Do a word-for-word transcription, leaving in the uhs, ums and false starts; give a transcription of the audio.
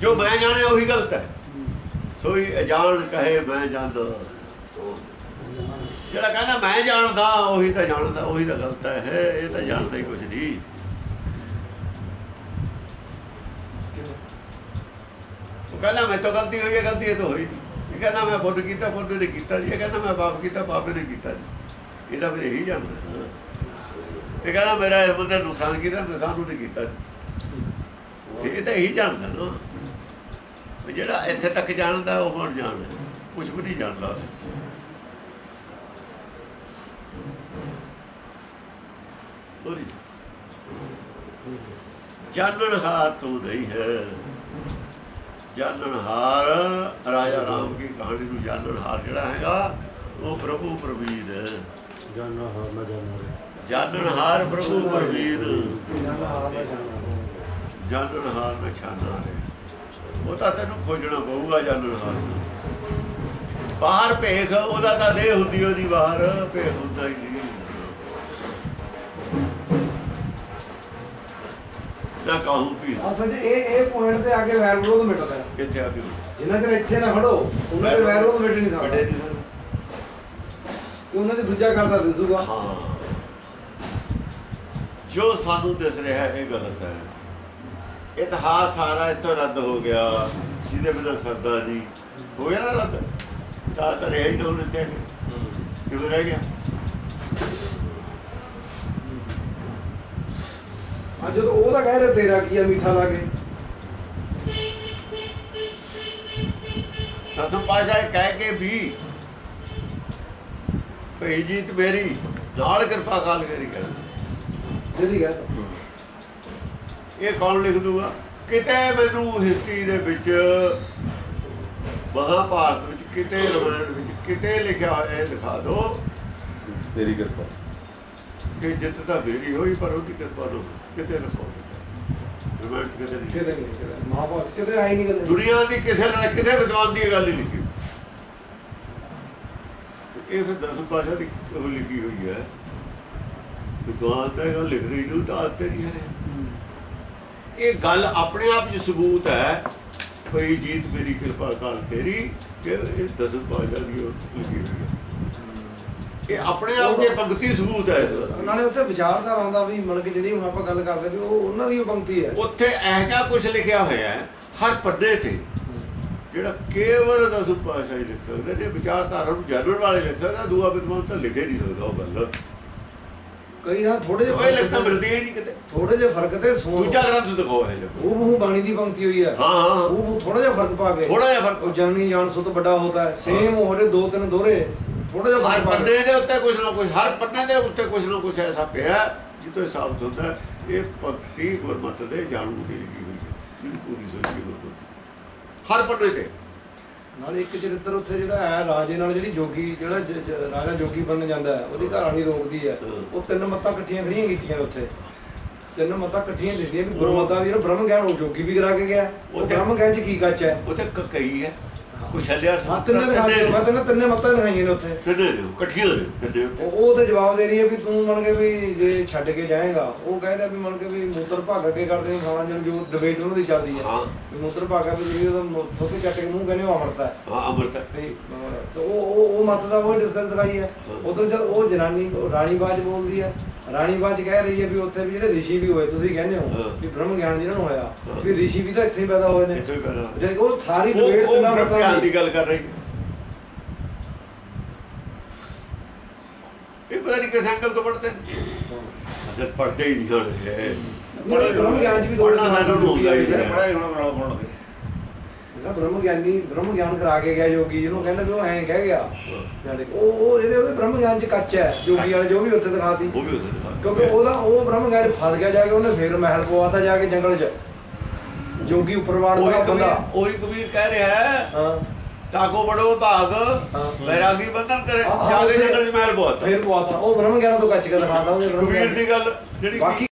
जो मैं जाने वही गलत है। सोई अजान कहे मैं जानदा, जिहड़ा कहंदा मैं जानदा वही तां जानदा वही तां गलत है, ये तां जानदा ही कुछ नहीं। वो कहंदा मैं तो गलती हुई है, गलती तो हुई नहीं। ये कहंदा मैं पुन्न कीता, पुन्न ने कीता नहीं। ये कहंदा मैं पाप कीता, पाप ने कीता नहीं। ये तां फिर यही जानदा। ये कहंदा मेरा इस बंदे नुकसान कीता, नुकसान ने कीता नहीं। ये तां यही जानदा ना। ਜਿਹੜਾ ਇੱਥੇ ਤੱਕ ਜਾਣਦਾ ਉਹ ਹੁਣ ਜਾਣਦਾ ਕੁਝ ਵੀ ਨਹੀਂ ਜਾਣਦਾ। ਸੱਚੀ ਜਾਣਨਹਾਰ ਤੂੰ ਨਹੀਂ ਹੈ। ਜਾਣਨਹਾਰ ਰਾਜਾ ਰਾਮ ਦੀ ਕਹਾਣੀ ਨੂੰ ਜਾਣਨਹਾਰ ਜਿਹੜਾ ਹੈਗਾ ਉਹ ਪ੍ਰਭੂ ਪ੍ਰਵੀਨ ਹੈ। ਜਾਣਨਹਾਰ ਮੈਂ ਜਾਣਦਾ, ਜਾਣਨਹਾਰ ਪ੍ਰਭੂ ਪ੍ਰਵੀਨ, ਜਾਣਨਹਾਰ ਮੈਂ ਛਾਨਣਾ ਹੈ। ਉਹ ਤਾਂ ਤੈਨੂੰ ਖੋਜਣਾ ਪਊਗਾ ਜਾਣਨਹਾਰ। ਬਾਹਰ ਭੇਖ ਉਹਦਾ ਤਾਂ ਦੇਹ ਹੁੰਦੀ, ਉਹਦੀ ਬਾਹਰ ਭੇਖ ਹੁੰਦਾ ਹੀ ਨਹੀਂ। ਨਾ ਕਹੂੰ ਵੀ ਅਸਲ ਇਹ ਇਹ ਪੁਆਇੰਟ ਤੇ ਆ ਕੇ ਵੈਰ ਵਿਰੋਧ ਮਿਟਦਾ ਹੈ। ਕਿੱਥੇ ਆ ਕੇ ਜਿੰਨਾ ਚਿਰ ਇੱਥੇ ਨਾ ਖੜੋ ਉਹਨਾਂ ਦੇ ਵੈਰ ਵਿਰੋਧ ਮਿਟ ਨਹੀਂ ਸਕਦਾ, ਕਿ ਉਹਨਾਂ ਦੇ ਦੂਜਾ ਕਰਦਾ ਦਿਸੂਗਾ। ਹਾਂ, ਜੋ ਸਾਨੂੰ ਦਿਸ ਰਿਹਾ ਇਹ ਗਲਤ ਹੈ। ਇਤਿਹਾਸ ਸਾਰਾ ਇੱਥੋਂ ਰੱਦ ਹੋ ਗਿਆ, ਜਿਹਦੇ ਬਿਨਾਂ ਸਰਦਾ ਨਹੀਂ। ਹੋ ਗਿਆ ਨਾ ਰੱਦ, ਇਤਿਹਾਸ ਤਾਂ ਰਿਹਾ ਹੀ ਨਾ। ਇੱਥੇ ਕਿਵੇਂ ਰਹਿ ਗਿਆ? ਅੱਜ ਉਹ ਤਾਂ ਕਹਿ ਰਿਹਾ ਤੇਰਾ ਕੀ ਆ ਮਿੱਠਾ ਲਾ ਕੇ। ਦਸਮ ਪਾਤਸ਼ਾਹ ਕਹਿ ਕੇ ਵੀ ਭਈ ਜੀਤ ਮੇਰੀ ਨਾਲ ਕਿਰਪਾ ਕਾਲ ਕਰੀ ਕਰ ਜਿਹਦੀ ਗੱਲ। ਇਹ ਕੌਣ ਲਿਖ ਦੂਗਾ? ਕਿਤੇ ਮੈਨੂੰ ਹਿਸਟਰੀ ਦੇ ਵਿੱਚ, ਮਹਾਭਾਰਤ ਵਿੱਚ, ਕਿਤੇ ਰਮਾਇਣ ਵਿੱਚ ਕਿਤੇ ਲਿਖਿਆ ਹੋਇਆ ਲਿਖਾ ਦਿਓ ਤੇਰੀ ਕਿਰਪਾ ਕਿ ਜਿੱਤ ਤਾਂ ਮੇਰੀ ਹੋਈ ਪਰ ਉਹਦੀ ਕਿਰਪਾ ਨੂੰ ਕਿਤੇ ਲਿਖੋ। ਰਮਾਇਣ ਕਿਤੇ ਨਹੀਂ, ਕਿਤੇ ਨਹੀਂ, ਮਹਾਭਾਰਤ ਕਿਤੇ ਆਈ ਨਹੀਂ। ਦੁਨੀਆ ਦੀ ਕਿਸੇ ਨਾਲ ਕਿਸੇ ਵਿਦਵਾਨ ਦੀ ਗੱਲ ਨਹੀਂ ਲਿਖੀ। ਇਹ ਫਿਰ ਦਸਮ ਪਾਤਸ਼ਾਹ ਦੀ ਉਹ ਲਿਖੀ ਹੋਈ ਹੈ। ਵਿਦਵਾਨ ਤਾਂ ਇਹ ਲਿਖ ਰਹੀ ਨੂੰ ਤਾਂ ਆਦਤ ਨਹੀਂ ਹੈ। ਇਹ ਗੱਲ ਆਪਣੇ ਆਪ 'ਚ ਸਬੂਤ ਹੈ। ਕੋਈ ਜੀਤ ਮੇਰੀ ਕਿਰਪਾ ਕਾਲ ਤੇਰੀ, ਕਿ ਇਹ ਦਸਮ ਪਾਤਸ਼ਾਹ ਦੀ ਲਿਖੀ ਹੋਈ ਹੈ। ਇਹ ਆਪਣੇ ਆਪ 'ਚ ਪੰਕਤੀ ਸਬੂਤ ਹੈ। ਉਹਨਾਂ ਨੇ ਉੱਥੇ ਵਿਚਾਰਧਾਰਾ ਦਾ ਵੀ ਮਤਲਬ ਕਿ ਜਿਹੜੀ ਹੁਣ ਆਪਾਂ ਗੱਲ ਕਰਦੇ ਵੀ ਉਹ ਉਹਨਾਂ ਦੀ ਪੰਕਤੀ ਹੈ। ਉੱਥੇ ਇਹੋ ਜਿਹਾ ਕੁਝ ਲਿਖਿਆ ਹੋਇਆ ਹੈ ਹਰ ਪੰਨੇ 'ਤੇ ਜਿਹੜਾ ਕੇਵਲ ਦਸਮ ਪਾਤਸ਼ਾਹ ਹੀ ਲਿਖ ਸਕਦੇ ਨੇ। ਵਿਚਾਰਧਾਰਾ ਨੂੰ ਜਨਰਲ ਵਾਲੇ ਲਿਖ ਸਕਦਾ, ਦੂਆ ਵਿਦਵਾਨ ਤਾਂ ਲਿਖ ਹੀ ਨਹੀਂ ਸਕਦਾ। ਉਹ ਗੱਲ ਕਈ ਨਾ ਥੋੜੇ ਜਿਹੇ ਲਿਖਤਾਂ ਮਿਲਦੀਆਂ ਹੀ ਨਹੀਂ ਕਿਤੇ। ਥੋੜੇ ਜਿਹੇ ਫਰਕ ਤੇ ਦੂਜਾ ਗ੍ਰੰਥ ਦਿਖਾਓ ਉਹ ਬਹੂ ਬਾਣੀ ਦੀ ਪੰਕਤੀ ਹੋਈ ਹੈ। ਹਾਂ ਹਾਂ, ਉਹ ਥੋੜਾ ਜਿਹਾ ਫਰਕ ਪਾ ਕੇ, ਥੋੜਾ ਜਿਹਾ ਫਰਕ। ਜਾਣੀ ਜਾਣ ਸੋ ਤੋਂ ਵੱਡਾ ਹੁੰਦਾ ਹੈ। ਸੇਮ ਹੋ ਰਹੇ ਦੋ ਤਿੰਨ ਦੋਹਰੇ, ਥੋੜਾ ਜਿਹਾ ਹਰ ਪੰਨੇ ਦੇ ਉੱਤੇ ਕੁਝ ਨਾ ਕੁਝ, ਹਰ ਪੰਨੇ ਦੇ ਉੱਤੇ ਕੁਝ ਨਾ ਕੁਝ ਐਸਾ ਪਿਆ ਜਿੱਦੋਂ ਇਹ ਸਾਬਤ ਹੁੰਦਾ ਇਹ ਭਗਤੀ ਗੁਰਮਤਿ ਦੇ ਜਾਣੂ ਦੀ ਲਿਖੀ ਹੋਈ ਹੈ। ਜਿਹਨੂੰ ਪੂਰੀ ਸੋਚੀ ਗੁਰਮਤਿ ਹਰ ਪੰਨੇ 'ਤੇ। ਨਾਲੇ ਇੱਕ ਚਰਿੱਤਰ ਉੱਥੇ ਜਿਹੜਾ ਹੈ ਰਾਜੇ ਨਾਲ, ਜਿਹੜੀ ਜੋਗੀ, ਜਿਹੜਾ ਰਾਜਾ ਜੋਗੀ ਬਣਨ ਜਾਂਦਾ ਉਹਦੀ ਘਰ ਵਾਲੀ ਰੋਕਦੀ ਹੈ। ਉਹ ਤਿੰਨ ਮੱਤਾਂ ਇਕੱਠੀਆਂ ਖੜੀਆਂ ਕੀਤੀਆਂ ਉੱਥੇ। ਤਿੰਨ ਮੱਤਾਂ ਇਕੱਠੀਆਂ ਦਿੱਤੀਆਂ ਵੀ ਗੁਰਮਤਾ ਵੀ, ਇਹਨੂੰ ਬ੍ਰਹਮ ਗਿਆਨ ਉਹ ਜੋਗੀ ਵੀ ਕਰਾ ਕੇ ਗਿਆ। ਉਹ ਬ੍ਰਹਮ ਗਿਆਨ 'ਚ ਕੀ ਕੱਚ ਹੈ? ਉੱਥੇ ਕਈ ਹੈ ਕੁਛ ਹਲਿਆ। ਤਿੰਨੇ ਤਿੰਨੇ ਮੱਤਾਂ ਦਿਖਾਈਆਂ ਨੇ ਉੱਥੇ ਇਕੱਠੀਆਂ। ਉਹ ਤਾਂ ਜਵਾਬ ਦੇ ਰਹੀ ਹੈ ਵੀ ਤੂੰ ਮੰਨ ਕੇ ਵੀ ਜੇ ਛੱਡ ਕੇ ਜਾਏਗਾ। ਉਹ ਕਹਿ ਰਿਹਾ ਵੀ ਮੰਨ ਕੇ ਵੀ ਮੂਤਰ ਭਾਗ ਅੱਗੇ ਕਰਦੇ ਖਾਣਾ, ਜਿਹਨੂੰ ਜੋ ਡਿਬੇਟ ਉਹਨਾਂ ਦੀ ਚੱਲਦੀ ਹੈ ਮੂਤਰ ਭਾਗ ਥੋਕੇ ਚੱਟ ਕੇ ਮੂੰਹ ਕਹਿੰਦੇ ਉਹ ਅੰਮ੍ਰਿਤ ਅੰਮ੍ਰਿਤ ਤੇ ਉਹ ਉਹ ਮੱਤ ਦਾ ਉਹ ਡਿਸਕਸ ਦਿਖਾਈ ਹੈ। ਉੱਧਰ ਜਦ ਉਹ ਜਨਾਨੀ ਰਾਣੀ ਬਾਜ ਬੋਲਦੀ ਹੈ, ਰਾਣੀ ਬਾਜ ਕਹਿ ਰਹੀ ਹੈ ਵੀ ਉੱਥੇ ਵੀ ਜਿਹੜੇ ਰਿਸ਼ੀ ਵੀ ਹੋਏ, ਤੁਸੀਂ ਕਹਿੰਦੇ ਹੋ ਵੀ ਬ੍ਰਹਮ ਗਿਆਨ ਜਿਹਨਾਂ ਨੂੰ ਹੋਇਆ ਵੀ ਰਿਸ਼ੀ ਵੀ ਤਾਂ ਇੱਥੇ ਹੀ ਪੈਦਾ ਹੋਏ ਨੇ। ਜਾਨੀ ਉਹ ਸਾਰੀ ਡਿਬੇਟ ਉਹਨਾਂ ਬ੍ਰਹਮ ਦੀ ਗੱਲ ਕਰ ਰਹੀ ਹੈ। ਇਹ ਪਤਾ ਨਹੀਂ ਕਿਸ ਐਂਗਲ ਤੋਂ ਪੜ੍ਹਦੇ ਨੇ। ਅਸਲ ਪੜ੍ਹਦੇ ਹੀ ਨਹੀਂ ਹੋਣੇ। ਬ੍ਰਹਮ ਗਿਆਨ 'ਚ ਵੀ ਪੜ੍ਹਨਾ ਸਾਨੂੰ ਹੁੰਦਾ ਹੀ ਨਹੀਂ। ਜਿਹੜਾ ਬ੍ਰਹਮ ਗਿਆਨੀ ਬ੍ਰਹਮ ਗਿਆਨ ਕਰਾ ਕੇ ਗਿਆ ਯੋਗੀ, ਜਿਹਨੂੰ ਕਹਿੰਦਾ ਵੀ ਉਹ ਐਂ ਕਹਿ ਗਿਆ। ਉਹ ਉਹ ਜਿਹੜੇ ਉਹਦੇ ਬ੍ਰਹਮ ਗਿਆਨ 'ਚ ਕੱਚ ਹੈ ਯੋਗੀ ਵਾਲੇ, ਜੋ ਵੀ ਉੱਥੇ ਦਿਖਾਤੀ। ਕਿਉਂਕਿ ਉਹਦਾ ਉਹ ਬ੍ਰਹਮ ਗਿਆਨ ਫਸ ਗਿਆ ਜਾ ਕੇ। ਉਹਨੇ ਫਿਰ ਮਹਿਲ ਪਵਾਤਾ ਜਾ ਕੇ ਜੰਗਲ 'ਚ। ਜੋਗੀ ਉੱਪਰ ਵਾੜ ਦਾ ਬੰਦਾ ਉਹੀ ਕਬੀਰ ਕਹਿ ਰਿਹਾ ਹੈ ਤਾਕੋ ਬੜੋ ਭਾਗ ਵੈਰਾਗੀ ਬੰਧਨ ਕਰੇ ਜਾ ਕੇ ਜੰਗਲ 'ਚ ਮਹਿਲ ਪਵਾਤਾ। ਫਿਰ ਪਵਾਤਾ ਉਹ ਬ੍ਰਹਮ ਗਿਆਨ ਤੋਂ ਕੱਚ ਕੇ ਦਿਖਾਤਾ। ਕਬੀਰ ਦੀ ਗੱਲ ਜਿਹੜੀ